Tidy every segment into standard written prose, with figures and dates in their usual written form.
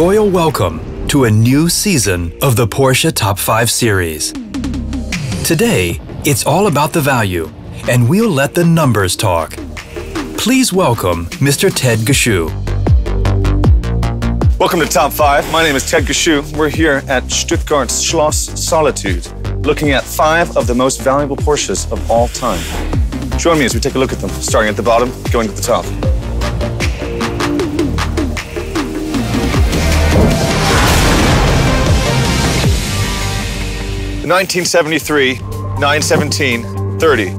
royal welcome to a new season of the Porsche Top 5 Series. Today, it's all about the value, and we'll let the numbers talk. Please welcome Mr. Ted Gashu. Welcome to Top 5. My name is Ted Gashu. We're here at Stuttgart's Schloss Solitude, looking at 5 of the most valuable Porsches of all time. Join me as we take a look at them, starting at the bottom, going to the top. The 1973 917-30,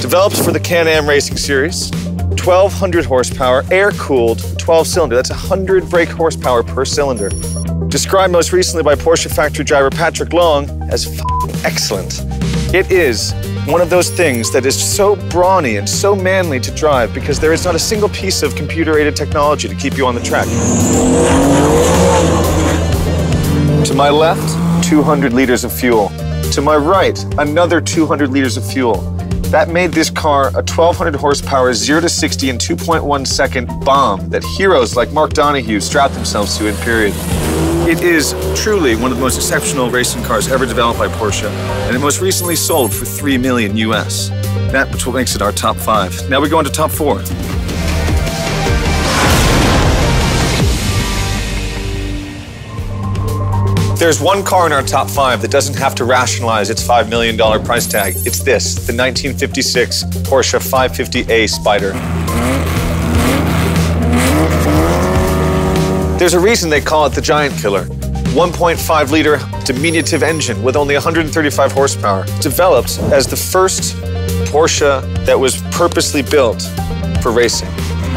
developed for the Can-Am Racing Series, 1,200 horsepower, air-cooled, 12-cylinder. That's 100 brake horsepower per cylinder. Described most recently by Porsche factory driver Patrick Long as f***ing excellent. It is one of those things that is so brawny and so manly to drive because there is not a single piece of computer-aided technology to keep you on the track. To my left, 200 liters of fuel. To my right, another 200 liters of fuel. That made this car a 1,200 horsepower, 0 to 60 in 2.1 second bomb that heroes like Mark Donohue strapped themselves to in period. It is truly one of the most exceptional racing cars ever developed by Porsche, and it most recently sold for $3 million US. That which makes it our top 5. Now we go on to top 4. There's one car in our top 5 that doesn't have to rationalize its $5 million price tag. It's this, the 1956 Porsche 550A Spyder. There's a reason they call it the giant killer. 1.5-liter diminutive engine with only 135 horsepower, developed as the first Porsche that was purposely built for racing.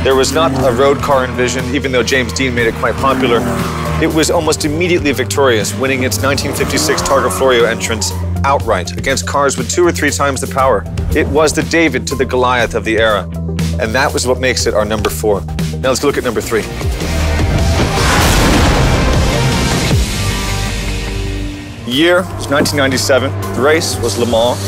There was not a road car envisioned, even though James Dean made it quite popular. It was almost immediately victorious, winning its 1956 Targa Florio entrance outright against cars with 2 or 3 times the power. It was the David to the Goliath of the era, and that was what makes it our number 4. Now let's look at number 3. Year was 1997. The race was Le Mans.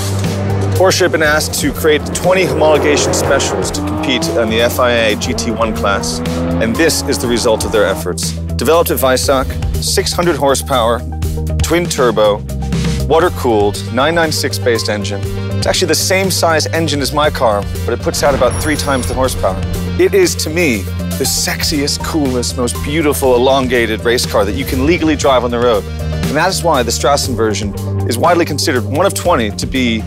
Porsche had been asked to create 20 homologation specials to compete in the FIA GT1 class, and this is the result of their efforts. Developed at Weissach, 600 horsepower, twin turbo, water-cooled, 996-based engine. It's actually the same size engine as my car, but it puts out about 3 times the horsepower. It is, to me, the sexiest, coolest, most beautiful, elongated race car that you can legally drive on the road. And that is why the Strassen version is widely considered one of 20 to be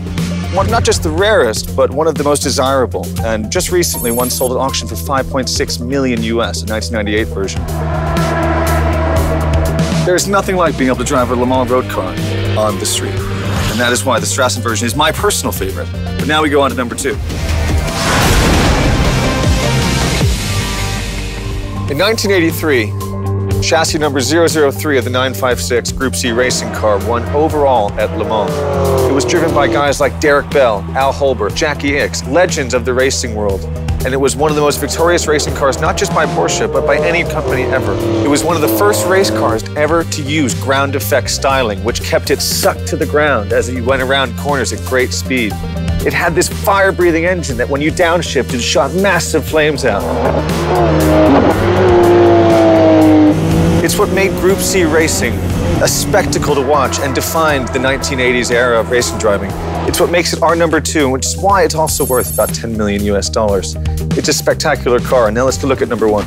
not just the rarest, but one of the most desirable. And just recently, one sold at auction for $5.6 million US, a 1998 version. There's nothing like being able to drive a Le Mans road car on the street. And that is why the Strassen version is my personal favorite. But now we go on to number 2. In 1983, chassis number 003 of the 956 Group C racing car won overall at Le Mans. It was driven by guys like Derek Bell, Al Holbert, Jackie Ickx, legends of the racing world. And it was one of the most victorious racing cars, not just by Porsche, but by any company ever. It was one of the first race cars ever to use ground effect styling, which kept it sucked to the ground as it went around corners at great speed. It had this fire-breathing engine that when you downshifted, shot massive flames out. It's what made Group C racing a spectacle to watch and defined the 1980s era of racing driving. It's what makes it our number 2, which is why it's also worth about $10 million US. It's a spectacular car. Now let's go look at number 1.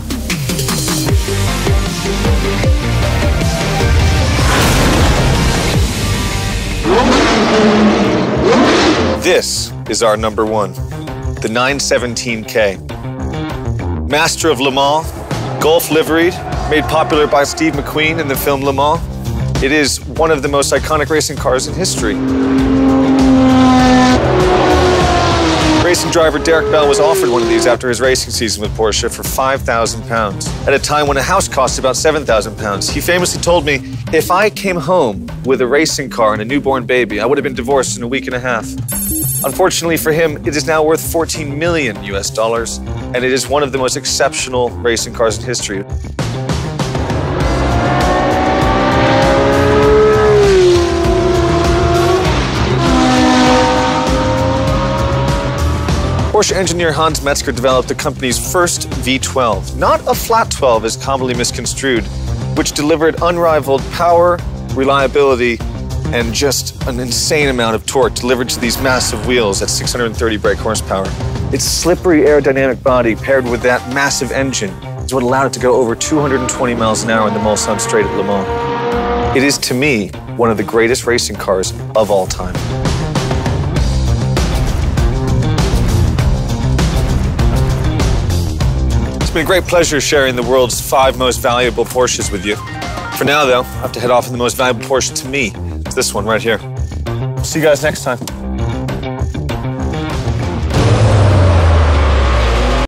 This is our number 1, the 917K. Master of Le Mans, Golf liveried, made popular by Steve McQueen in the film Le Mans. It is one of the most iconic racing cars in history. Racing driver Derek Bell was offered one of these after his racing season with Porsche for £5,000, at a time when a house cost about £7,000. He famously told me, if I came home with a racing car and a newborn baby, I would have been divorced in a week and a half. Unfortunately for him, it is now worth $14 million US, and it is one of the most exceptional racing cars in history. Porsche engineer Hans Metzger developed the company's first V12. Not a flat 12 as commonly misconstrued, which delivered unrivaled power, reliability, and just an insane amount of torque delivered to these massive wheels at 630 brake horsepower. Its slippery aerodynamic body paired with that massive engine is what allowed it to go over 220 miles an hour in the Mulsanne straight at Le Mans. It is, to me, one of the greatest racing cars of all time. It's been a great pleasure sharing the world's 5 most valuable Porsches with you. For now, though, I have to head off in the most valuable Porsche to me. It's this one right here. See you guys next time.